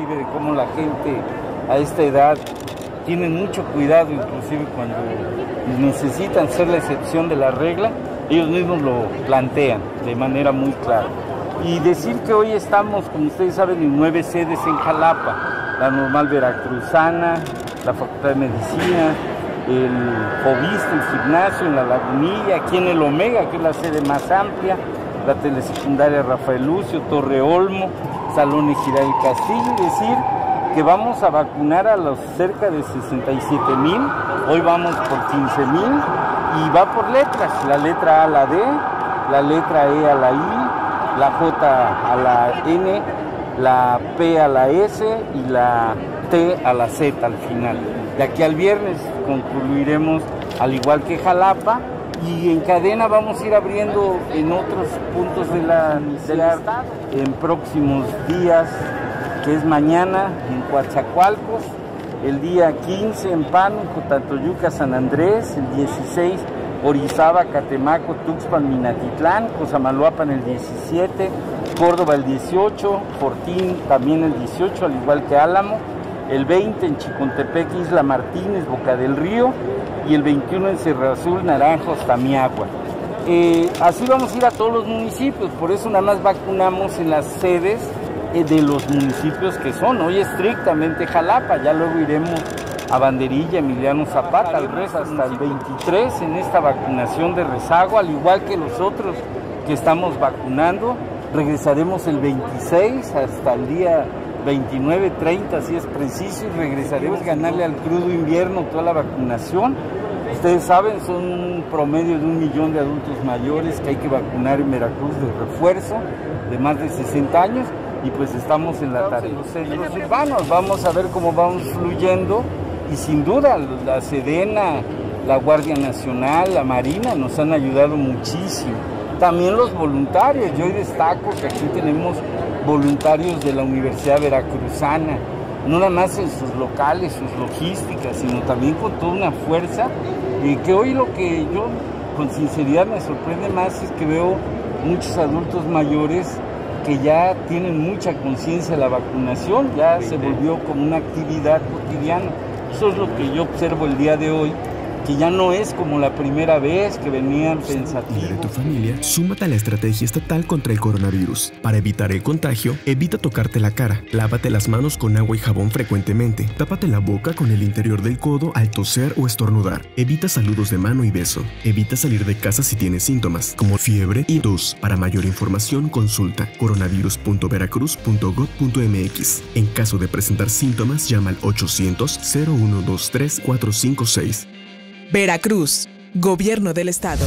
inclusive de cómo la gente a esta edad tiene mucho cuidado, inclusive cuando necesitan ser la excepción de la regla, ellos mismos lo plantean de manera muy clara. Y decir que hoy estamos, como ustedes saben, en 9 sedes en Jalapa: la Normal Veracruzana, la Facultad de Medicina, el Foviste, el gimnasio en La Lagunilla, aquí en el Omega, que es la sede más amplia, la telesecundaria Rafael Lucio, Torre Olmo, Salón Ejidal Castillo. Es decir, que vamos a vacunar a los cerca de 67,000, hoy vamos por 15,000, y va por letras: la letra A a la D, la letra E a la I, la J a la N, la P a la S y la T a la Z al final. De aquí al viernes concluiremos al igual que Jalapa, y en cadena vamos a ir abriendo en otros puntos de del estado en próximos días, que es mañana en Coatzacoalcos, el día 15 en Pánuco, Tantoyuca, San Andrés, el 16 Orizaba, Catemaco, Tuxpan, Minatitlán, Cosamaloapan el 17, Córdoba el 18, Fortín también el 18, al igual que Álamo, el 20 en Chicontepec, Isla Martínez, Boca del Río, y el 21 en Cerro Azul, Naranjo hasta Miagua. Así vamos a ir a todos los municipios, por eso nada más vacunamos en las sedes de los municipios que son hoy estrictamente Jalapa. Ya luego iremos a Banderilla, Emiliano Zapata, al resto hasta el 23 en esta vacunación de rezago, al igual que los otros que estamos vacunando. Regresaremos el 26 hasta el día 29, 30 si es preciso, y regresaremos a ganarle al crudo invierno toda la vacunación. Ustedes saben, son un promedio de 1 millón de adultos mayores que hay que vacunar en Veracruz de refuerzo, de más de 60 años, y pues estamos en la tarea. Los centros urbanos, vamos a ver cómo vamos fluyendo, y sin duda la Sedena, la Guardia Nacional, la Marina nos han ayudado muchísimo. También los voluntarios, yo hoy destaco que aquí tenemos voluntarios de la Universidad Veracruzana, no nada más en sus locales, sus logísticas, sino también con toda una fuerza, y que hoy lo que yo con sinceridad me sorprende más es que veo muchos adultos mayores que ya tienen mucha conciencia de la vacunación, ya se volvió como una actividad cotidiana. Eso es lo que yo observo el día de hoy, que ya no es como la primera vez que venían pensativos. Y de tu familia, súmate a la estrategia estatal contra el coronavirus. Para evitar el contagio, evita tocarte la cara, lávate las manos con agua y jabón frecuentemente, tápate la boca con el interior del codo al toser o estornudar, evita saludos de mano y beso, evita salir de casa si tienes síntomas, como fiebre y tos. Para mayor información, consulta coronavirus.veracruz.gov.mx. En caso de presentar síntomas, llama al 800-0123-456. Veracruz, Gobierno del Estado.